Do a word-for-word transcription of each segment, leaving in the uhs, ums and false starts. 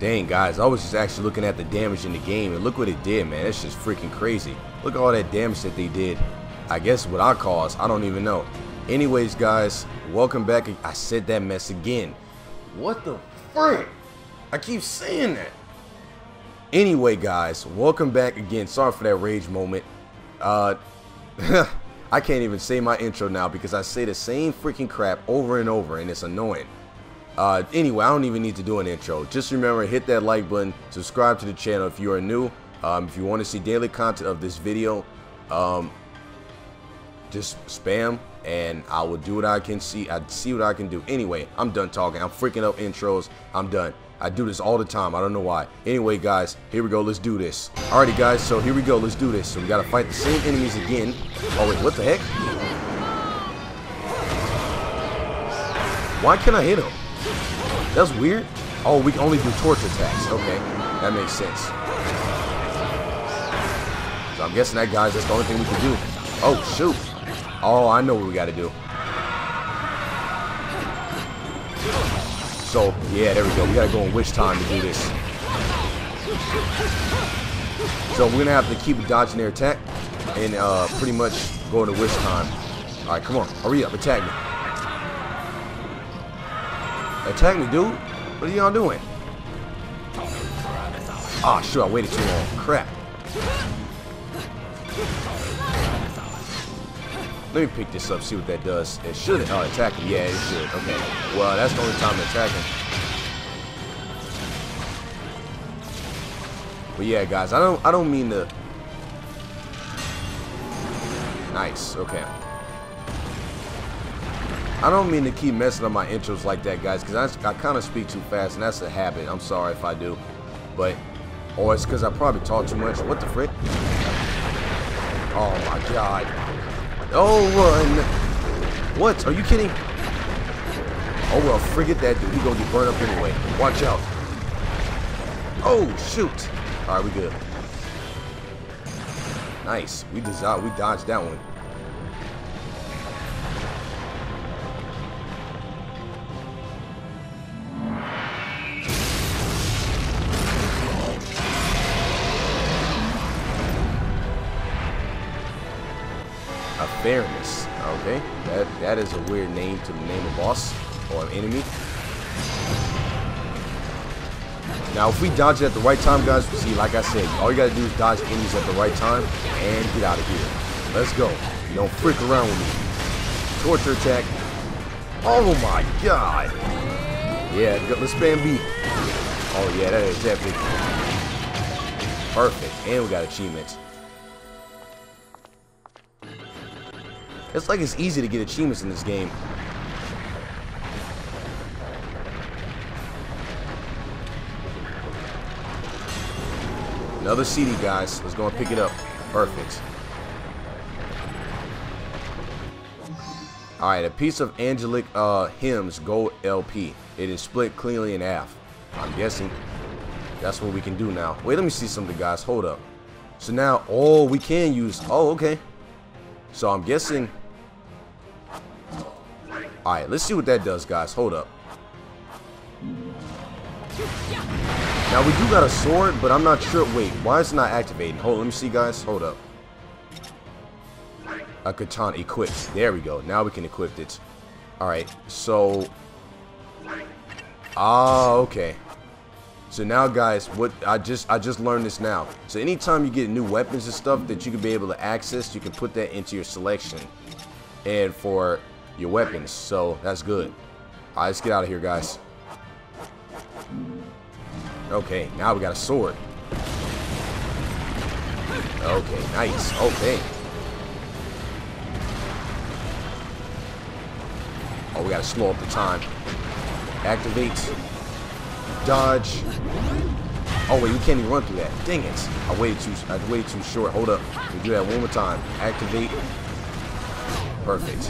Dang, guys, I was just actually looking at the damage in the game, and look what it did, man. It's just freaking crazy. Look at all that damage that they did. I guess what I caused, I don't even know. Anyways, guys, welcome back. I said that mess again. What the frick? I keep saying that. Anyway, guys, welcome back again. Sorry for that rage moment. Uh, I can't even say my intro now because I say the same freaking crap over and over, and it's annoying. Uh, anyway, I don't even need to do an intro. Just remember, hit that like button, subscribe to the channel if you are new. Um, if you want to see daily content of this video, um, just spam, and I will do what I can see. I see what I can do. Anyway, I'm done talking. I'm freaking up intros. I'm done. I do this all the time. I don't know why. Anyway, guys, here we go. Let's do this. Alrighty, guys, so here we go. Let's do this. So we gotta fight the same enemies again. Oh wait, what the heck? Why can't I hit him? That's weird. Oh, we can only do torch attacks. Okay, that makes sense. So I'm guessing that, guys, that's the only thing we can do. Oh shoot. Oh, I know what we gotta do. So, yeah, there we go. We gotta go in Witch Time to do this. So we're gonna have to keep dodging their attack and uh, pretty much go into Witch Time. Alright, come on. Hurry up. Attack me. Attack me, dude. What are y'all doing? Ah, shoot. I waited too long. Crap. Let me pick this up, see what that does. It should oh, attack him. Yeah, it should. Okay. Well, that's the only time to attack him. But yeah, guys, I don't I don't mean to. Nice, okay. I don't mean to keep messing up my intros like that, guys, because I, I kind of speak too fast, and that's a habit. I'm sorry if I do. But oh, it's because I probably talk too much. What the frick? Oh my god. Oh, run. What? Are you kidding? Oh, well, forget that dude. He gonna get burned up anyway. Watch out. Oh, shoot. All right, we good. Nice. We, desired, we dodged that one. Fairness. Okay, that that is a weird name to the name of boss or an enemy. Now, if we dodge it at the right time, guys, see, like I said, all you gotta do is dodge enemies at the right time and get out of here. Let's go. You don't frick around with me. Torture attack. Oh my god. Yeah, let's spam B. Oh yeah, that is epic. Perfect. And we got achievements. It's like it's easy to get achievements in this game. Another C D, guys. Let's go and pick it up. Perfect. Alright, a piece of Angelic uh, Hymns Gold L P. It is split cleanly in half. I'm guessing that's what we can do now. Wait, let me see something, guys. Hold up. So now, oh, we can use... Oh, okay. So I'm guessing... Alright, let's see what that does, guys. Hold up. Now, we do got a sword, but I'm not sure. Wait, why is it not activating? Hold on, let me see, guys. Hold up. A katana equipped. There we go. Now we can equip it. Alright, so... Ah, okay. So now, guys, what I just I just learned this now. So anytime you get new weapons and stuff that you can be able to access, you can put that into your selection. And for... your weapons, so that's good. All right, let's get out of here, guys. Okay, now we got a sword. Okay, nice. Okay. Oh, we gotta slow up the time. Activate. Dodge. Oh wait, you can't even run through that. Dang it! I waited too. I waited too short. Hold up. We do that one more time. Activate. Perfect.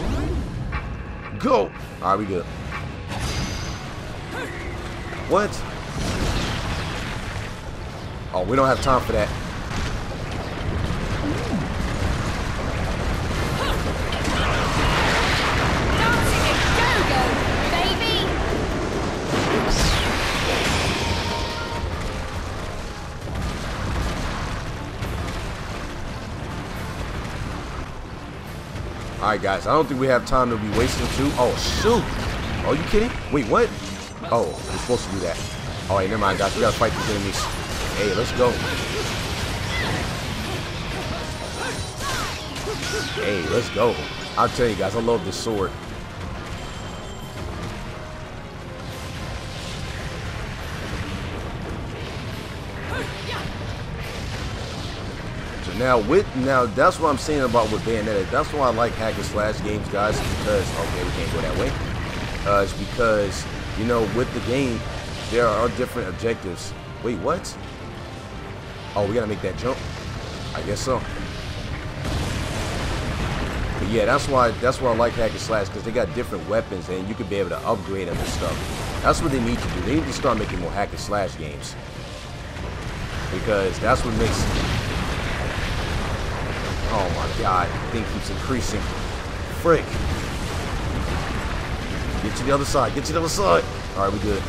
Go! Alright, we good. What? Oh, we don't have time for that. Go, go, baby. Alright guys, I don't think we have time to be wasting too. Oh shoot! Are you kidding? Wait, what? Oh, we're supposed to do that. Alright, never mind guys, we gotta fight these enemies. Hey, let's go. Hey, let's go. I'll tell you guys, I love this sword. Now with now that's what I'm saying about with Bayonetta. That's why I like hack and slash games, guys, because okay, we can't go that way. Uh, it's because you know with the game there are different objectives. Wait, what? Oh, we gotta make that jump. I guess so. But yeah, that's why that's why I like hack and slash, because they got different weapons and you could be able to upgrade them and stuff. That's what they need to do. They need to start making more hack and slash games, because that's what makes. Oh my god, I think keeps increasing. Frick. Get to the other side, get to the other side. Alright, we good.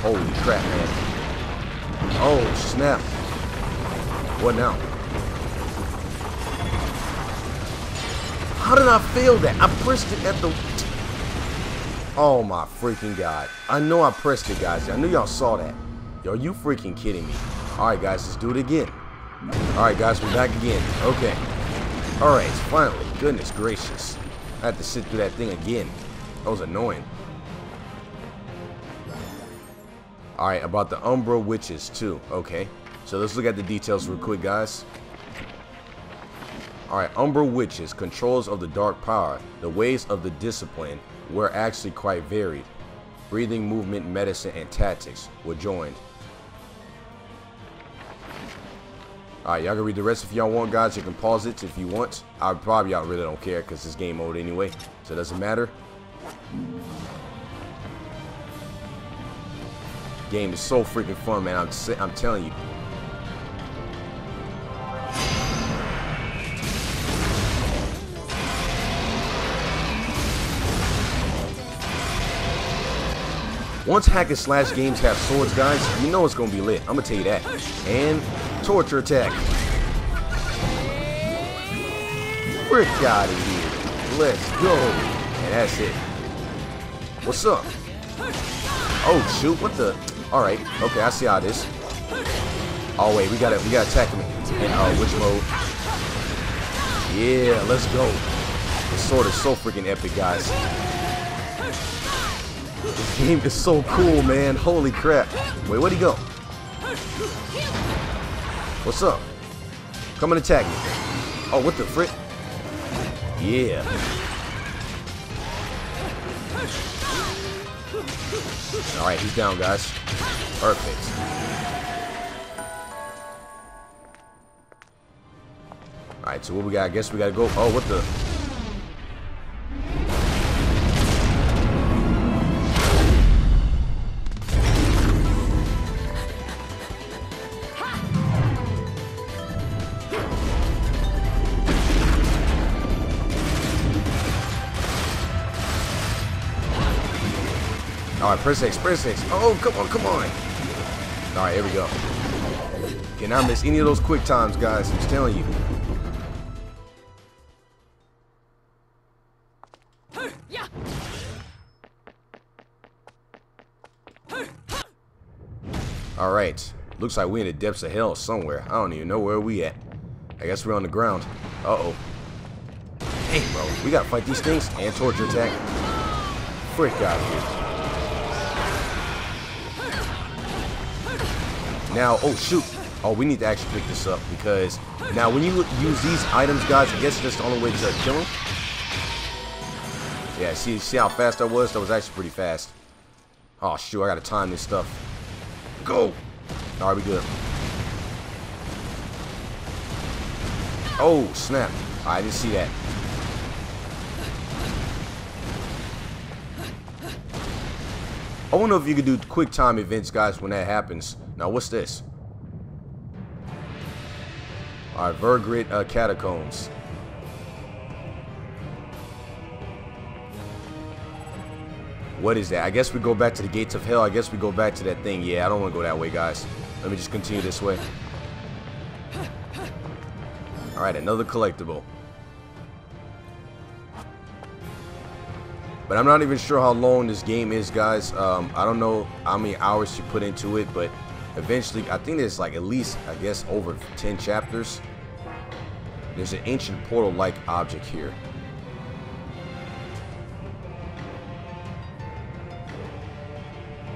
Holy crap, man. Oh, snap. What now? How did I fail that? I pressed it at the... Oh my freaking god. I know I pressed it, guys. I knew y'all saw that. Yo, you freaking kidding me. Alright, guys, let's do it again. Alright guys, we're back again. Okay. Alright, finally. Goodness gracious. I had to sit through that thing again. That was annoying. Alright, about the Umbra witches too. Okay. So let's look at the details real quick, guys. Alright, Umbra witches, controls of the dark power. The ways of the discipline were actually quite varied. Breathing, movement, medicine, and tactics were joined. Alright, y'all can read the rest if y'all want, guys. You can pause it if you want. I probably y'all really don't care because it's game mode anyway, so it doesn't matter. Game is so freaking fun, man. I'm I'm telling you. Once hack and slash games have swords, guys, you know it's gonna be lit. I'm gonna tell you that. And torture attack. We're out of here. Let's go. And that's it. What's up? Oh shoot! What the? All right. Okay, I see how this. Oh wait, we gotta we gotta attack him in uh, which mode? Yeah, let's go. This sword is so freaking epic, guys. This game is so cool, man. Holy crap. Wait, where'd he go? What's up? Come and attack me. Oh, what the frick? Yeah. Alright, he's down, guys. Perfect. Alright, so what we got? I guess we gotta go. Oh, what the... Alright, press X, press X. Oh, come on, come on. Alright, here we go. Cannot miss any of those quick times, guys. I'm telling you. Alright. Looks like we're in the depths of hell somewhere. I don't even know where we at. I guess we're on the ground. Uh-oh. Hey, bro. We gotta fight these things and torture attack. Frick out of here. Now, oh shoot, oh we need to actually pick this up, because now when you use these items, guys, I guess that's the only way to kill them. Yeah, see, see how fast I was? That was actually pretty fast. Oh shoot, I gotta time this stuff. Go! Alright, we good. Oh snap, I didn't see that. I wonder if you could do quick time events, guys, when that happens. Now, what's this? All right, Virgrid uh, Catacombs. What is that? I guess we go back to the gates of hell. I guess we go back to that thing. Yeah, I don't want to go that way, guys. Let me just continue this way. All right, another collectible. But I'm not even sure how long this game is, guys. Um, I don't know how many hours you put into it, but eventually, I think there's like at least, I guess, over ten chapters. There's an ancient portal-like object here.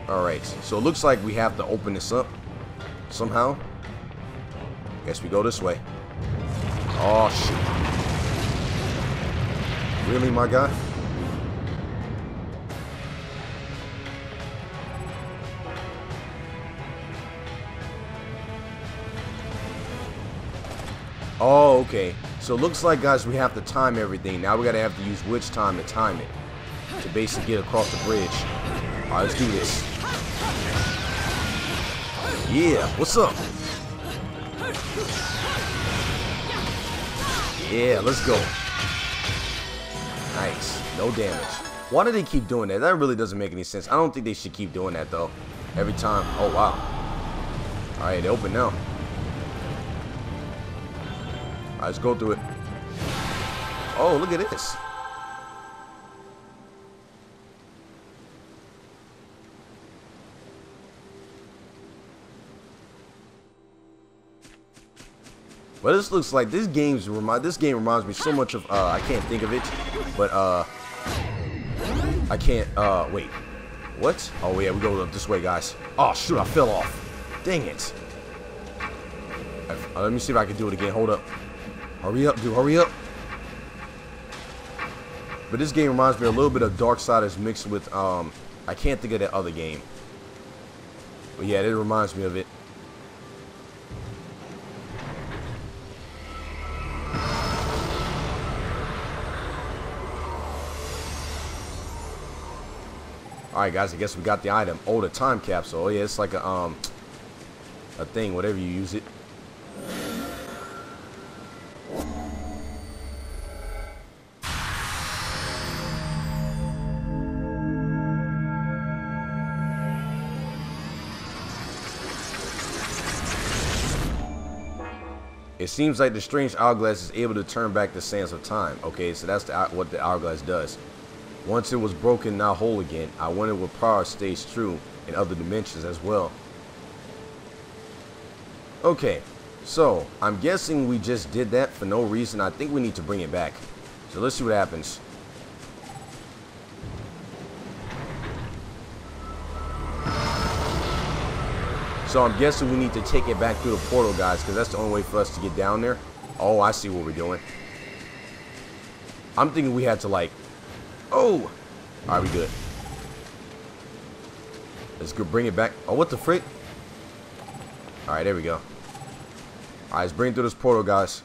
Alright, so it looks like we have to open this up somehow. Guess we go this way. Oh, shoot. Really, my guy? Oh, okay. So it looks like, guys, we have to time everything. Now we gotta have to use witch time to time it, to basically get across the bridge. Alright, let's do this. Yeah, what's up? Yeah, let's go. Nice. No damage. Why do they keep doing that? That really doesn't make any sense. I don't think they should keep doing that, though. Every time. Oh, wow. Alright, open now. Alright, let's go through it. Oh, look at this. Well, this looks like this game's remind this game reminds me so much of uh I can't think of it, but uh I can't uh wait. What? Oh yeah, we go up this way, guys. Oh shoot, I fell off. Dang it. Uh, let me see if I can do it again. Hold up. Hurry up, dude, hurry up. But this game reminds me a little bit of Darksiders mixed with um I can't think of that other game. But yeah, it reminds me of it. Alright guys, I guess we got the item. Oh, the time capsule. Oh yeah, it's like a um a thing, whatever you use it. It seems like the strange hourglass is able to turn back the sands of time. Okay, so that's the, what the hourglass does. Once it was broken, now whole again. I wonder what power stays true in other dimensions as well. Okay, so I'm guessing we just did that for no reason. I think we need to bring it back. So let's see what happens. So I'm guessing we need to take it back through the portal, guys, because that's the only way for us to get down there. Oh, I see what we're doing. I'm thinking we had to, like... Oh! Alright, we good. Let's go bring it back. Oh, what the frick? Alright, there we go. Alright, let's bring it through this portal, guys.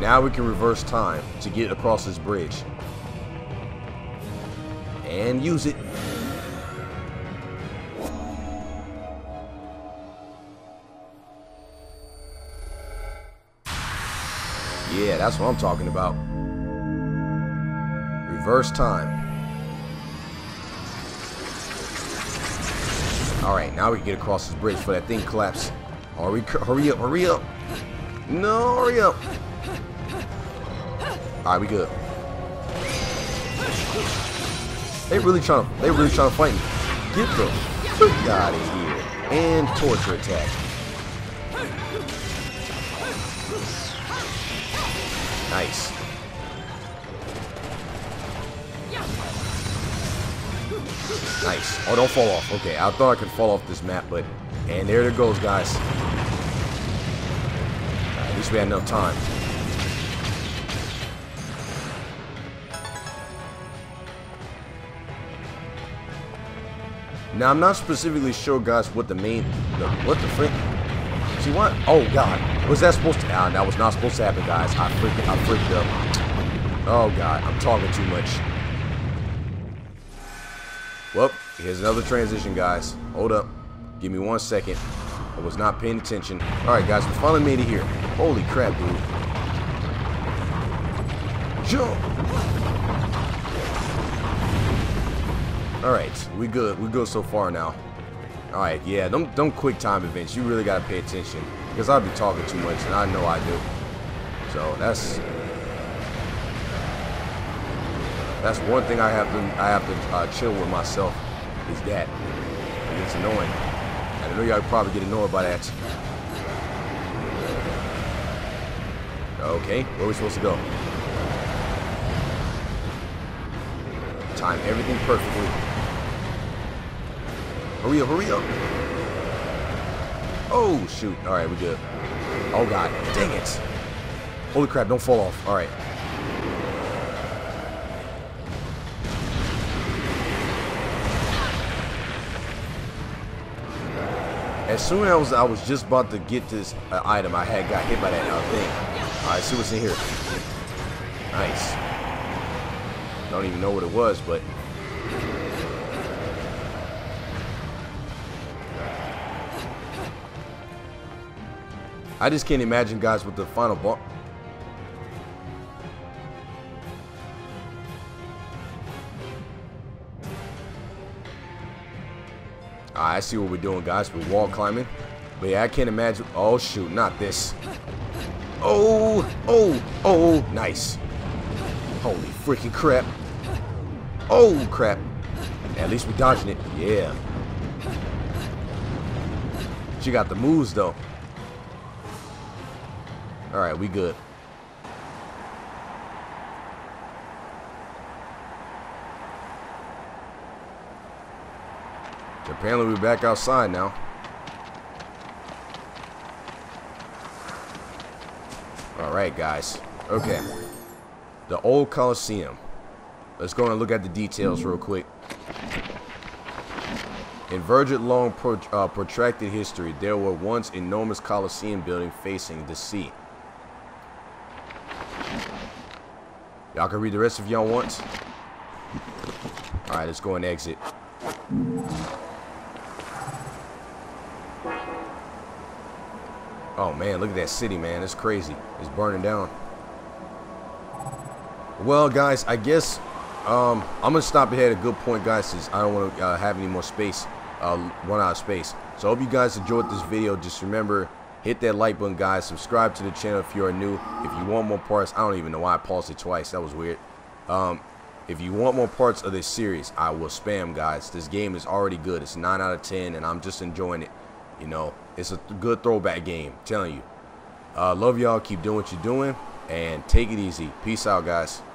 Now we can reverse time to get across this bridge. And use it. Yeah, that's what I'm talking about. Reverse time. Alright, now we can get across this bridge before that thing collapses. Hurry, hurry up, hurry up. No, hurry up. Alright, we good. They really trying to they really trying to fight me. Get the freak out of here. And torture attack. Nice. Nice. Oh, don't fall off. Okay, I thought I could fall off this map, but... And there it goes, guys. All right, at least we had enough time. Now, I'm not specifically sure, guys, what the main... The, what the frick? See what? Oh, God. Was that supposed to... Ah, that was not supposed to happen, guys. I freaking... I freaked up. Oh, God. I'm talking too much. Well, here's another transition, guys. Hold up. Give me one second. I was not paying attention. All right, guys. We finally made it here. Holy crap, dude. Jump! Alright, we good. We good so far now. Alright, yeah, don't, don't quick time events. You really gotta pay attention. Because I'll be talking too much, and I know I do. So, that's... That's one thing I have to I have to uh, chill with myself, is that it gets annoying. I know y'all probably get annoyed by that. Okay, where are we supposed to go? Time everything perfectly. Hurry up, hurry up. Oh, shoot. All right, we're good. Oh, God. Dang it. Holy crap, don't fall off. All right. As soon as I was, I was just about to get this uh, item, I had got hit by that uh, thing. All right, see what's in here. Nice. Don't even know what it was, but... I just can't imagine, guys, with the final boss. I see what we're doing, guys. We're wall climbing. But yeah, I can't imagine. Oh, shoot. Not this. Oh, oh, oh. Nice. Holy freaking crap. Oh, crap. At least we're dodging it. Yeah. She got the moves, though. All right, we good. Apparently we're back outside now. Alright, guys. Okay. The old Coliseum. Let's go and look at the details real quick. In Virgrid long pro uh, protracted history, there were once enormous Coliseum building facing the sea. Y'all can read the rest if y'all want. Alright, let's go and exit. Oh man, look at that city, man. It's crazy. It's burning down. Well, guys, I guess um, I'm going to stop it at a good point, guys, since I don't want to uh, have any more space, uh, run out of space. So I hope you guys enjoyed this video. Just remember, hit that like button, guys. Subscribe to the channel if you are new. If you want more parts, I don't even know why I paused it twice. That was weird. Um, if you want more parts of this series, I will spam, guys. This game is already good. It's nine out of ten, and I'm just enjoying it. You know, it's a th good throwback game, I'm telling you. Uh, love y'all. Keep doing what you're doing, and take it easy. Peace out, guys.